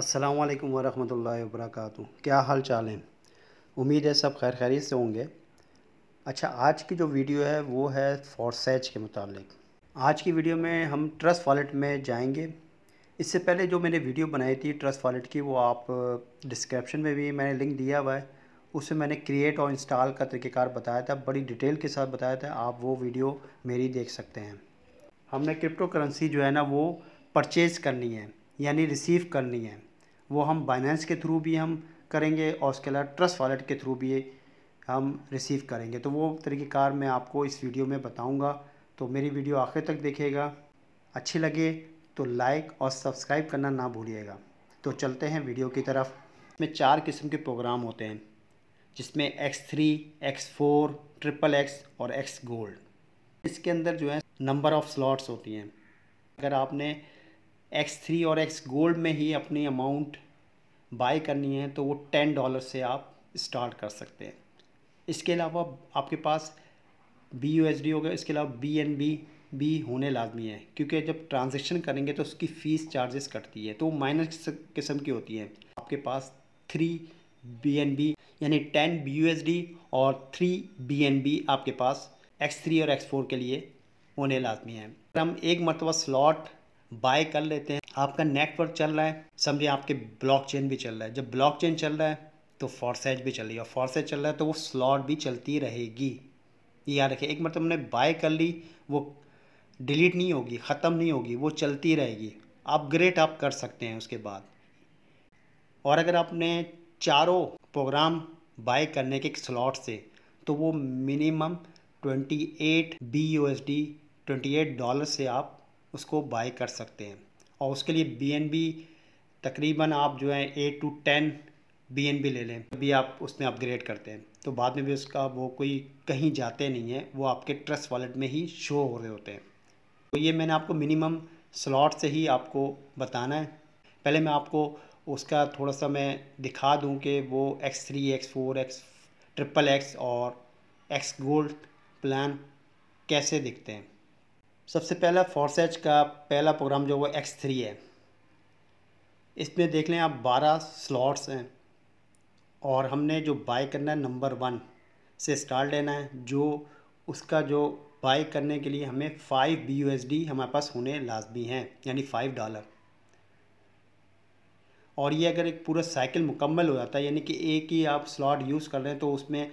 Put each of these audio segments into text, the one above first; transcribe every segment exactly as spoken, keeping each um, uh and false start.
अस्सलामुअलैकुम वरहमतुल्लाहि वबरकातुहू। क्या हाल चाल हैं? उम्मीद है सब खैर खैरियत से होंगे। अच्छा, आज की जो वीडियो है वो है फोर्सेज के मुतालिक। आज की वीडियो में हम ट्रस्ट वॉलेट में जाएंगे। इससे पहले जो मैंने वीडियो बनाई थी ट्रस्ट वॉलेट की, वो आप डिस्क्रिप्शन में भी मैंने लिंक दिया हुआ है, उसमें मैंने क्रिएट और इंस्टॉल का तरीक़ेकार बताया था, बड़ी डिटेल के साथ बताया था। आप वो वीडियो मेरी देख सकते हैं। हमने क्रिप्टो करेंसी जो है ना वो परचेज़ करनी है, यानी रिसीव करनी है। वो हम बाइनेंस के थ्रू भी हम करेंगे और उसके अलावा ट्रस्ट वॉलेट के थ्रू भी हम रिसीव करेंगे। तो वो तरीक़ेकार मैं आपको इस वीडियो में बताऊंगा। तो मेरी वीडियो आखिर तक देखिएगा, अच्छी लगे तो लाइक और सब्सक्राइब करना ना भूलिएगा। तो चलते हैं वीडियो की तरफ। इसमें चार किस्म के प्रोग्राम होते हैं, जिसमें X three, X four, triple X और एक्स गोल्ड। इसके अंदर जो है नंबर ऑफ़ स्लॉट्स होती हैं। अगर आपने एक्स थ्री और एक्स गोल्ड में ही अपनी अमाउंट बाय करनी है तो वो टेन डॉलर से आप स्टार्ट कर सकते हैं। इसके अलावा आपके पास बी यू एस डी होगा, इसके अलावा बी एन बी भी होने लाजमी है, क्योंकि जब ट्रांजेक्शन करेंगे तो उसकी फ़ीस चार्जेस कटती है, तो माइनर किस्म की होती है। आपके पास थ्री बी एन बी यानी ten B U S D और थ्री बी एन बी आपके पास एक्स थ्री और एक्स फोर के लिए होने लाजमी है। अगर हम एक मरतबा स्लॉट बाय कर लेते हैं, आपका नेटवर्क चल रहा है, समझिए आपके ब्लॉकचेन भी चल रहा है। जब ब्लॉकचेन चल रहा है तो फोर्सेज भी चल रही है, और फोर्सेज चल रहा है तो वो स्लॉट भी चलती रहेगी। याद रखिए, एक मतलब हमने बाय कर ली, वो डिलीट नहीं होगी, ख़त्म नहीं होगी, वो चलती रहेगी। अपग्रेड आप कर सकते हैं उसके बाद। और अगर आपने चारों प्रोग्राम बाय करने के स्लॉट से, तो वो minimum twenty eight B U S D twenty eight dollar से आप उसको बाय कर सकते हैं। और उसके लिए बीएनबी तकरीबन आप जो है एट टू टेन बीएनबी ले लें, भी आप उसमें अपग्रेड करते हैं तो बाद में भी उसका वो कोई कहीं जाते नहीं है, वो आपके ट्रस्ट वॉलेट में ही शो हो रहे होते हैं। तो ये मैंने आपको मिनिमम स्लॉट से ही आपको बताना है। पहले मैं आपको उसका थोड़ा सा मैं दिखा दूँ कि वो X three X four X triple X और एक्स गोल्ड प्लान कैसे दिखते हैं। सबसे पहला फोर्सेज का पहला प्रोग्राम जो वो एक्स थ्री है, इसमें देख लें आप बारह स्लॉट्स हैं और हमने जो बाय करना है नंबर वन से स्टार्ट लेना है। जो उसका जो बाय करने के लिए हमें five B U S D हमारे पास होने लाजमी हैं, यानी फाइव डॉलर। और ये अगर एक पूरा साइकिल मुकम्मल हो जाता है, यानी कि एक ही आप स्लॉट यूज़ कर रहे हैं तो उसमें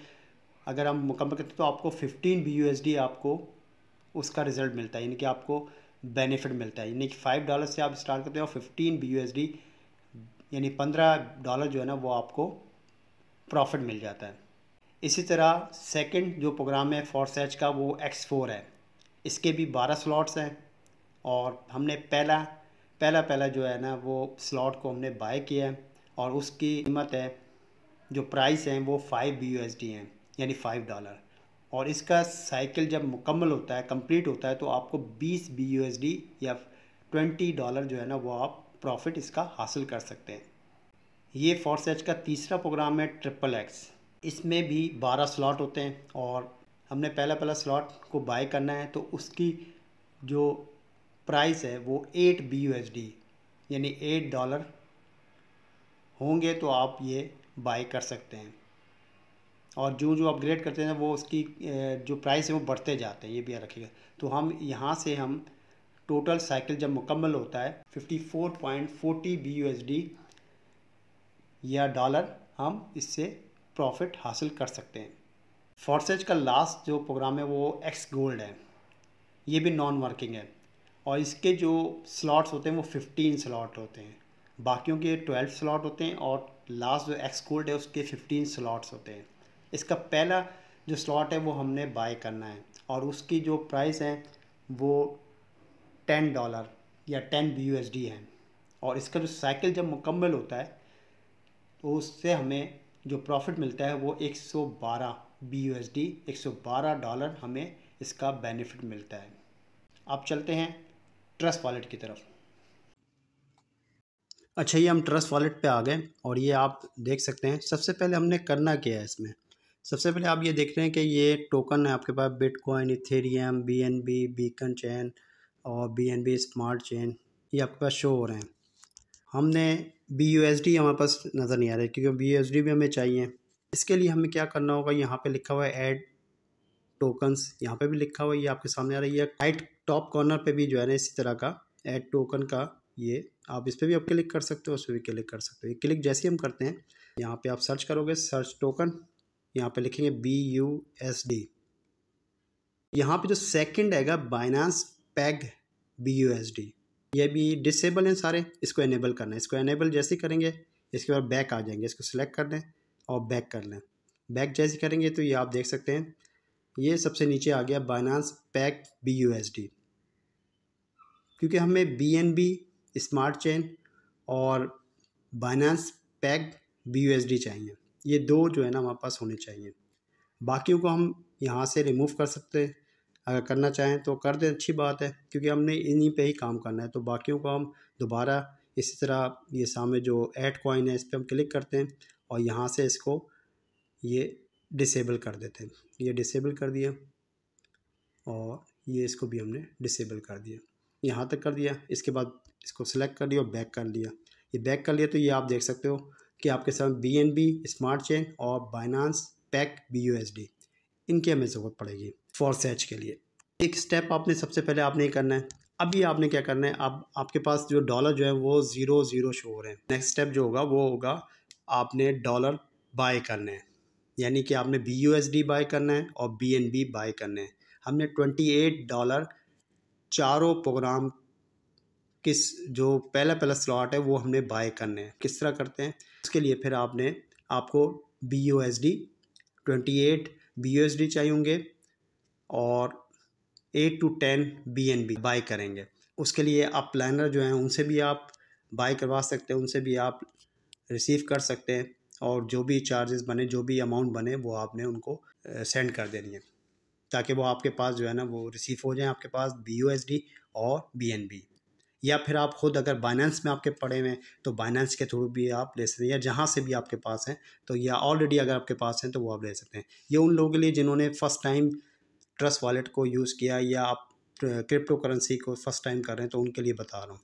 अगर हम मुकम्मल करते हैं तो आपको fifteen B U S D आपको उसका रिज़ल्ट मिलता है, यानी कि आपको बेनिफिट मिलता है। यानी कि फाइव डॉलर से आप स्टार्ट करते हो और fifteen B U S D यानी पंद्रह डॉलर जो है ना वो आपको प्रॉफिट मिल जाता है। इसी तरह सेकंड जो प्रोग्राम है फोर्सेज का वो एक्स फोर है। इसके भी बारह स्लॉट्स हैं और हमने पहला पहला पहला जो है ना वो स्लॉट को हमने बाय किया है और उसकी कीमत है, जो प्राइस है वो five B U S D है, यानी फाइव डॉलर। और इसका साइकिल जब मुकम्मल होता है, कंप्लीट होता है, तो आपको बीस बी यू एस डी या ट्वेंटी डॉलर जो है ना वो आप प्रॉफिट इसका हासिल कर सकते हैं। ये फोर्सेज का तीसरा प्रोग्राम है ट्रिपल एक्स। इसमें भी बारह स्लॉट होते हैं और हमने पहला पहला स्लॉट को बाय करना है, तो उसकी जो प्राइस है वो eight B U S D यानी एट डॉलर होंगे, तो आप ये बाय कर सकते हैं। और जो जो अपग्रेड करते हैं वो उसकी जो प्राइस है वो बढ़ते जाते हैं, ये भी रखिएगा। तो हम यहाँ से हम टोटल साइकिल जब मुकम्मल होता है fifty four point forty B U S D या डॉलर हम इससे प्रॉफिट हासिल कर सकते हैं। फोर्सेज का लास्ट जो प्रोग्राम है वो एक्स गोल्ड है। ये भी नॉन वर्किंग है और इसके जो स्लॉट्स होते हैं वो फिफ्टीन स्लॉट होते हैं, बाकियों के ट्वेल्व स्लॉट होते हैं और लास्ट जो एक्स गोल्ड है उसके फिफ्टीन स्लॉट्स होते हैं। इसका पहला जो स्लॉट है वो हमने बाय करना है और उसकी जो प्राइस है वो टेन डॉलर या ten B U S D है, और इसका जो साइकिल जब मुकम्मल होता है तो उससे हमें जो प्रॉफिट मिलता है वो एक सौ बारह बी यू एस डी एक सौ बारह डॉलर हमें इसका बेनिफिट मिलता है। अब चलते हैं ट्रस्ट वॉलेट की तरफ। अच्छा, ये हम ट्रस्ट वॉलेट पे आ गए और ये आप देख सकते हैं। सबसे पहले हमने करना क्या है इसमें, सबसे पहले आप ये देख रहे हैं कि ये टोकन है आपके पास, bitcoin, Ethereum, BNB, beacon chain और बीएनबी स्मार्ट चेन, ये आपके पास शो हो रहे हैं। हमने बी यू एस डी हमारे पास नज़र नहीं आ रहा है क्योंकि बी यू एस डी भी हमें चाहिए। इसके लिए हमें क्या करना होगा, यहाँ पे लिखा हुआ है ऐड टोकन्स, यहाँ पे भी लिखा हुआ है, ये आपके सामने आ रही है। राइट टॉप कॉर्नर पे भी जो है ना इसी तरह का ऐड टोकन का, ये आप इस पर भी आप क्लिक कर सकते हो, उस पर भी क्लिक कर सकते हो। ये क्लिक जैसे ही हम करते हैं यहाँ पे आप सर्च करोगे, सर्च टोकन, यहाँ पे लिखेंगे बी यू एस डी। यहाँ पे जो सेकंड आएगा Binance peg B U S D, ये भी डिसेबल हैं सारे, इसको एनेबल करना है। इसको एनेबल जैसे ही करेंगे इसके बाद बैक आ जाएंगे, इसको सिलेक्ट कर लें और बैक कर लें। बैक जैसे करेंगे तो ये आप देख सकते हैं ये सबसे नीचे आ गया Binance peg B U S D, क्योंकि हमें B N B smart chain और Binance peg B U S D चाहिए, ये दो जो है ना हमारे पास होने चाहिए। बाकियों को हम यहाँ से रिमूव कर सकते हैं, अगर करना चाहें तो कर दें, अच्छी बात है, क्योंकि हमने इन्हीं पे ही काम करना है। तो बाकियों को हम दोबारा इसी तरह ये सामने जो ऐड कॉइन है इस पर हम क्लिक करते हैं और यहाँ से इसको ये डिसेबल कर देते हैं। ये डिसेबल कर दिया और ये इसको भी हमने डिसेबल कर दिया, यहाँ तक कर दिया। इसके बाद इसको सिलेक्ट कर लिया और बैक कर लिया, ये बैक कर लिया। तो ये आप देख सकते हो कि आपके सामने B N B smart chain और Binance peg B U S D, इनकी हमें ज़रूरत पड़ेगी फोर्सेज के लिए। एक स्टेप आपने सबसे पहले आपने करना है, अभी आपने क्या करना है, आप आपके पास जो डॉलर जो है वो ज़ीरो ज़ीरो शो हो रहे हैं। नेक्स्ट स्टेप जो होगा वो होगा आपने डॉलर बाय करने हैं, यानी कि आपने B U S D buy करना है और बी एन बी बाय करने हैं। हमने अट्ठाईस डॉलर चारों प्रोग्राम किस जो पहला पहला स्लॉट है वो हमने बाय करने हैं। किस तरह करते हैं, उसके लिए फिर आपने आपको बी यू एस डी अट्ठाईस बी यू एस डी चाहिए होंगे और eight to ten B N B buy करेंगे। उसके लिए आप प्लानर जो हैं उनसे भी आप बाय करवा सकते हैं, उनसे भी आप रिसीव कर सकते हैं, और जो भी चार्जेस बने, जो भी अमाउंट बने वो आपने उनको सेंड कर देनी है, ताकि वो आपके पास जो है ना वो रिसीव हो जाए आपके पास बी यू एस डी और बी एन बी। या फिर आप खुद अगर बाइनेंस में आपके पड़े हुए हैं तो बाइनेंस के थ्रू भी आप ले सकते हैं, या जहाँ से भी आपके पास हैं तो, या ऑलरेडी अगर आपके पास हैं तो वो आप ले सकते हैं। ये उन लोगों के लिए जिन्होंने फ़र्स्ट टाइम ट्रस्ट वॉलेट को यूज़ किया या आप क्रिप्टो करेंसी को फर्स्ट टाइम कर रहे हैं, तो उनके लिए बता रहा हूँ।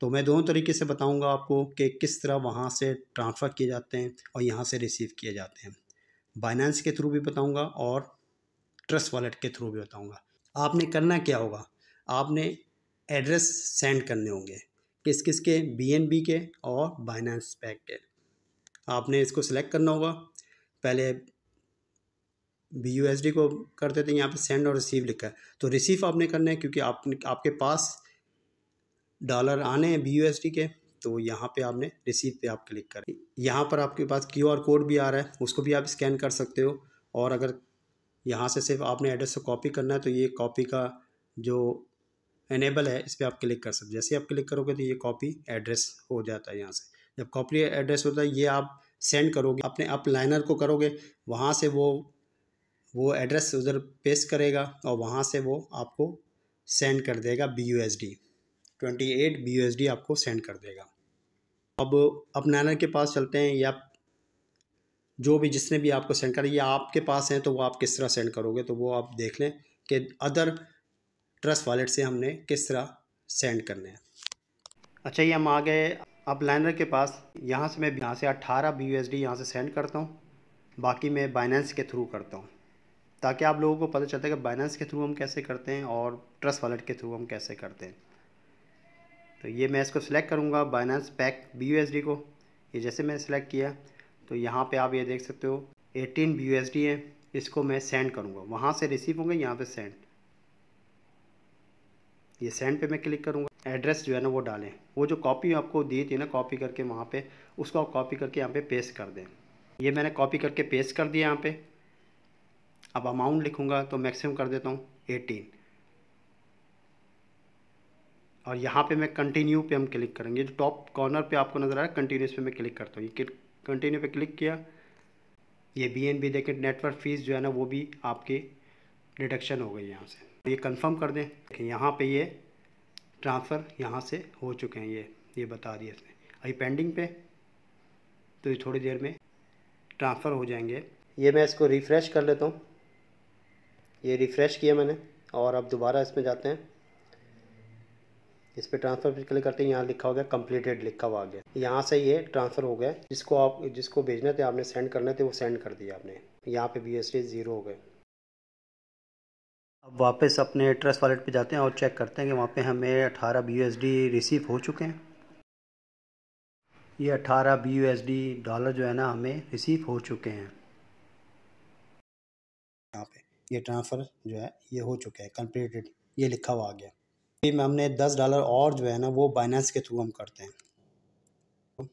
तो मैं दोनों तरीके से बताऊँगा आपको कि किस तरह वहाँ से ट्रांसफ़र किए जाते हैं और यहाँ से रिसीव किए जाते हैं। बाइनेंस के थ्रू भी बताऊँगा और ट्रस्ट वॉलेट के थ्रू भी बताऊँगा। आपने करना क्या होगा, आपने एड्रेस सेंड करने होंगे किस किस के, बी एन बी के और बाइनेंस पैग के। आपने इसको सिलेक्ट करना होगा, पहले बी यू एस डी को कर देते हैं, यहाँ पे सेंड और रिसीव लिखा है, तो रिसीव आपने करना है क्योंकि आप आपके पास डॉलर आने हैं बी यू एस डी के, तो यहाँ पे आपने रिसीव पे आप क्लिक करें। यहाँ पर आपके पास क्यू आर कोड भी आ रहा है, उसको भी आप स्कैन कर सकते हो, और अगर यहाँ से सिर्फ आपने एड्रेस को कॉपी करना है तो ये कॉपी का जो एनेबल है इस पर आप क्लिक कर सकते। जैसे आप क्लिक करोगे तो ये कॉपी एड्रेस हो जाता है। यहाँ से जब कॉपी एड्रेस होता है ये आप सेंड करोगे अपने अपलाइनर को करोगे, वहाँ से वो वो एड्रेस उधर पेस्ट करेगा और वहाँ से वो आपको सेंड कर देगा बी यू एस डी अट्ठाईस बी यू एस डी आपको सेंड कर देगा। अब अपलाइनर के पास चलते हैं, या जो भी जिसने भी आपको सेंड करा, या आपके पास हैं तो वो आप किस तरह सेंड करोगे, तो वो आप देख लें कि अदर ट्रस्ट वॉलेट से हमने किस तरह सेंड करने हैं। अच्छा, ये हम आ गए अपलाइनर के पास। यहाँ से मैं यहाँ से अट्ठारह बी यू एस डी यहाँ से सेंड करता हूँ, बाकी मैं बाइनेंस के थ्रू करता हूँ, ताकि आप लोगों को पता चलता है कि बाइनेंस के थ्रू हम कैसे करते हैं और ट्रस्ट वॉलेट के थ्रू हम कैसे करते हैं। तो ये मैं इसको सिलेक्ट करूँगा Binance peg B U S D को, ये जैसे मैंने सिलेक्ट किया तो यहाँ पर आप ये देख सकते हो अठारह बी यू एस डी है, इसको मैं सेंड करूँगा, वहाँ से रिसीव होंगे यहाँ पर सेंड, ये सेंड पे मैं क्लिक करूँगा। एड्रेस जो है ना वो डालें, वो जो कॉपी आपको दी थी ना कॉपी करके वहाँ पे, उसको आप कॉपी करके यहाँ पे पेस्ट कर दें। ये मैंने कॉपी करके पेस्ट कर दिया यहाँ पे। अब अमाउंट लिखूँगा तो मैक्सिमम कर देता हूँ अठारह, और यहाँ पे मैं कंटिन्यू पे हम क्लिक करेंगे, जो टॉप कॉर्नर पे आपको नज़र आ रहा है कंटिन्यू, इस पर मैं क्लिक करता हूँ। ये कंटिन्यू पे क्लिक किया, ये बी एन बी देखें, नेटवर्क फीस जो है ना वो भी आपकी डिडक्शन हो गई यहाँ से। ये कंफर्म कर दें कि यहाँ पे ये ट्रांसफ़र यहाँ से हो चुके हैं, ये ये बता दिया इसने। अभी पेंडिंग पे, तो ये थोड़ी देर में ट्रांसफ़र हो जाएंगे। ये मैं इसको रिफ़्रेश कर लेता हूँ, ये रिफ़्रेश किया मैंने, और अब दोबारा इसमें जाते हैं। इस पर ट्रांसफर पर क्लिक करते हैं, यहाँ लिखा हो गया कंप्लीटेड लिखा हुआ आ गया। यहाँ से ये ट्रांसफर हो गया, जिसको आप जिसको भेजना थे आपने सेंड करने थे वो सेंड कर दिया आपने। यहाँ पे बी एस डी जीरो हो गए। अब वापस अपने ट्रस्ट वॉलेट पे जाते हैं और चेक करते हैं कि वहाँ पे हमें अठारह B U S D receive हो चुके हैं। ये अठारह B U S D dollar जो है ना हमें रिसीव हो चुके हैं। यहाँ पे ये ट्रांसफ़र जो है ये हो चुके हैं कंप्लीटेड, ये लिखा हुआ आ गया। फिर हमने दस डॉलर और जो है ना वो बाइनेंस के थ्रू हम करते हैं।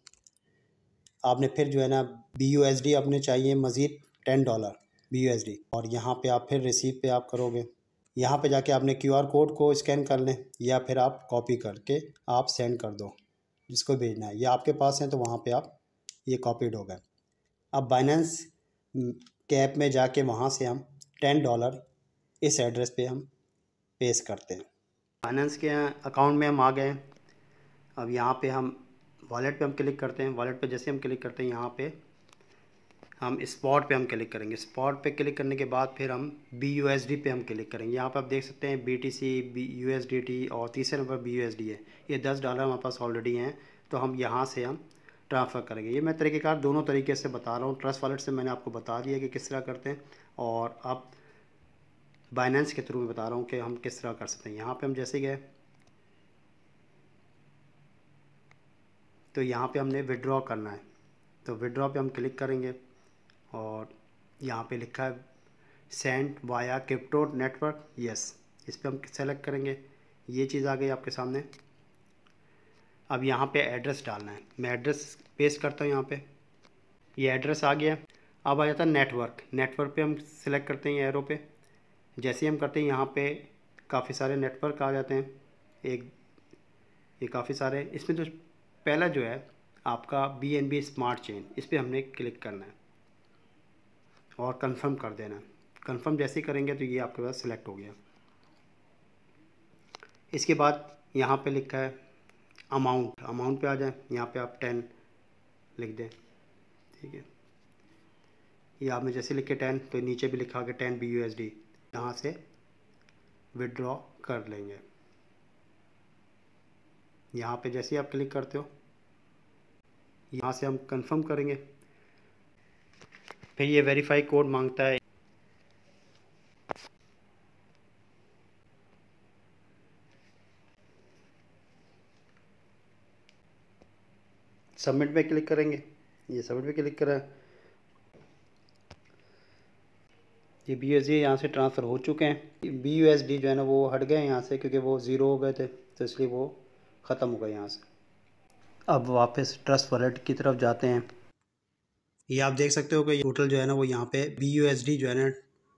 आपने फिर जो है ना बी यू एस डी आपने चाहिए मज़ीद ten dollar B U S D, और यहाँ पे आप फिर रिसीव पे आप करोगे। यहाँ पे जाके आपने क्यू आर कोड को स्कैन कर लें या फिर आप कॉपी करके आप सेंड कर दो जिसको भेजना है, या आपके पास है तो वहाँ पे आप ये कॉपीड हो गए। अब बाइनेंस के ऐप में जाके वहाँ से हम टेन डॉलर इस एड्रेस पे हम पेश करते हैं। बाइनेंस के अकाउंट में हम आ गए। अब यहाँ पे हम वॉलेट पे हम क्लिक करते हैं। वॉलेट पे जैसे हम क्लिक करते हैं, यहाँ पे हम स्पॉट पे हम क्लिक करेंगे। स्पॉट पे क्लिक करने के बाद फिर हम बी यू एस डी पे हम क्लिक करेंगे। यहाँ पे आप देख सकते हैं B T C, B U S D T और तीसरे number B U S D है। ये दस डॉलर हमारे पास ऑलरेडी हैं, तो हम यहाँ से हम ट्रांसफ़र करेंगे। ये मैं तरीक़ेकार दोनों तरीके से बता रहा हूँ। ट्रस्ट वॉलेट से मैंने आपको बता दिया कि किस तरह करते हैं, और अब बाइनेंस के थ्रू मैं बता रहा हूँ कि हम किस तरह कर सकते हैं। यहाँ पर हम जैसे गए तो यहाँ पर हमने विड्रॉ करना है, तो विड्रॉ पर हम क्लिक करेंगे और यहाँ पे लिखा है send via crypto network, yes, इस पर हम सेलेक्ट करेंगे। ये चीज़ आ गई आपके सामने। अब यहाँ पे एड्रेस डालना है, मैं एड्रेस पेस्ट करता हूँ। यहाँ पे ये एड्रेस आ गया। अब आ जाता है नेटवर्क। नेटवर्क पे हम सेलेक्ट करते हैं एरो पे, जैसे हम करते हैं यहाँ पे काफ़ी सारे नेटवर्क आ जाते हैं। एक ये काफ़ी सारे, इसमें जो पहला जो है आपका B N B smart chain, इस पर हमने क्लिक करना है और कंफर्म कर देना। कंफर्म जैसे ही करेंगे तो ये आपके पास सिलेक्ट हो गया। इसके बाद यहाँ पे लिखा है अमाउंट, अमाउंट पे आ जाए, यहाँ पे आप टेन लिख दें, ठीक है। ये आपने जैसे लिखे टेन, तो नीचे भी लिखा कि ten B U S D. यहाँ से विड्रॉ कर लेंगे। यहाँ पे जैसे ही आप क्लिक करते हो, यहाँ से हम कंफर्म करेंगे। फिर ये वेरीफाई कोड मांगता है, सबमिट पे क्लिक करेंगे। ये सबमिट पे क्लिक करा, ये बी यू एस डी यहाँ से ट्रांसफ़र हो चुके हैं। बी यू एस डी जो है ना वो हट गए यहाँ से, क्योंकि वो ज़ीरो हो गए थे, तो इसलिए वो ख़त्म हो गए यहाँ से। अब वापस ट्रस्ट वॉलेट की तरफ जाते हैं। ये आप देख सकते हो कि टोटल जो है ना वो यहाँ पे बी यू एस डी जो है ना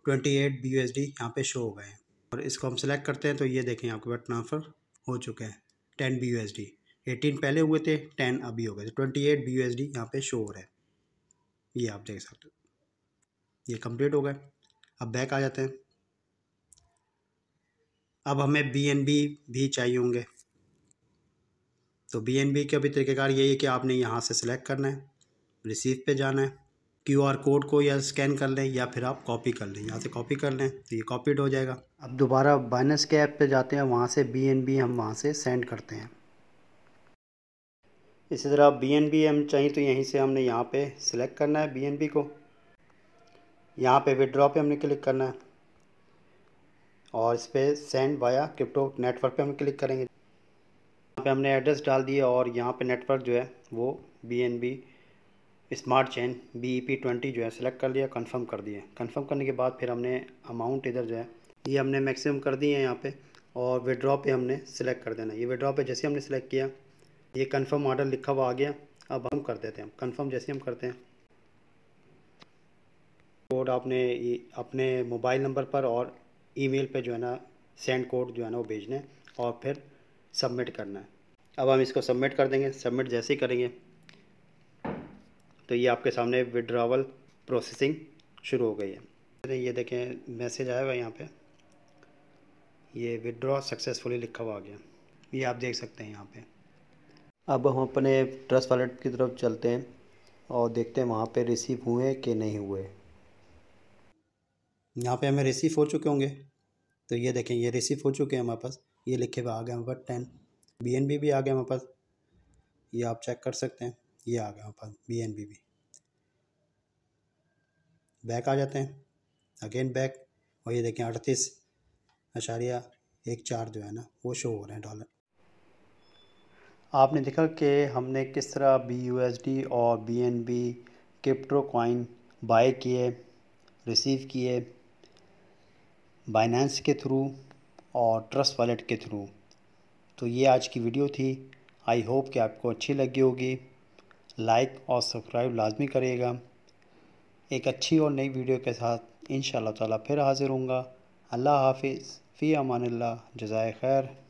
twenty eight B U S D यहाँ पे शो हो गए हैं, और इसको हम सिलेक्ट करते हैं तो ये देखें आपके पास ट्रांसफ़र हो चुके हैं ten B U S D. Eighteen पहले हुए थे, टेन अभी हो गए, twenty eight B U S D यहाँ पे शो हो रहा है। ये आप देख सकते हो, ये कंप्लीट हो गए। अब बैक आ जाते हैं। अब हमें बी एन बी भी चाहिए होंगे, तो बी एन बी के अभी तरीक़ेकार यही है कि आपने यहाँ से सिलेक्ट करना है, रिसीव पे जाना है, क्यू आर कोड को या स्कैन कर लें या फिर आप कॉपी कर लें। यहाँ से कॉपी कर लें तो ये कॉपीड हो जाएगा। अब दोबारा बाइनेंस के ऐप पे जाते हैं, वहाँ से बी एन बी हम वहाँ से सेंड करते हैं। इसी तरह बी एन बी हम चाहिए तो यहीं से हमने यहाँ पे सिलेक्ट करना है बी एन बी को, यहाँ पे विड्रॉ पे हमने क्लिक करना है और इस पर सेंड वाया क्रिप्टो नेटवर्क पर हम क्लिक करेंगे। यहाँ पर हमने एड्रेस डाल दिया और यहाँ पर नेटवर्क जो है वो B N B smart chain B E P twenty जो है सिलेक्ट कर लिया, कंफर्म कर दिए। कंफर्म करने के बाद फिर हमने अमाउंट इधर जो है ये हमने मैक्सिमम कर दिए हैं यहाँ पे, और विड्रॉ पे हमने सिलेक्ट कर देना। ये विड्रॉ पे जैसे हमने सिलेक्ट किया, ये कंफर्म ऑर्डर लिखा हुआ आ गया। अब हम कर देते हैं कंफर्म, जैसे हम करते हैं कोड आपने अपने मोबाइल नंबर पर और ईमेल पे जो है ना सेंड कोड जो है ना वो भेजना है और फिर सबमिट करना है। अब हम इसको सबमिट कर देंगे। सबमिट जैसे ही करेंगे तो ये आपके सामने विड्रावल प्रोसेसिंग शुरू हो गई है। ये देखें मैसेज आया हुआ है यहाँ पे, ये विड्रॉ सक्सेसफुली लिखा हुआ आ गया, ये आप देख सकते हैं यहाँ पे। अब हम अपने ट्रस्ट वॉलेट की तरफ चलते हैं और देखते हैं वहाँ पे रिसीव हुए कि नहीं हुए। यहाँ पे हमें रिसीव हो चुके होंगे, तो ये देखें ये रिसीव हो चुके हैं हमारे पास, ये लिखे हुए आ गए हमारे पास टेन बी एन बी भी आ गया हमारे पास, ये आप चेक कर सकते हैं, ये आ गया हमारे पास बी एन बी भी। बैक आ जाते हैं अगेन बैक, और ये देखें अड़तीस अशारिया एक चार जो है ना वो शो हो रहे हैं डॉलर। आपने देखा कि हमने किस तरह बी यू एस डी और B N B crypto coin buy किए, रिसीव किए बाइनेंस के थ्रू और ट्रस्ट वॉलेट के थ्रू। तो ये आज की वीडियो थी, आई होप कि आपको अच्छी लगी होगी। लाइक और सब्सक्राइब लाजमी करिएगा। एक अच्छी और नई वीडियो के साथ इंशाअल्लाह ताला फिर हाज़िर होऊंगा। अल्लाह हाफिज़, फ़ी अमानिल्लाह, जज़ाए खैर।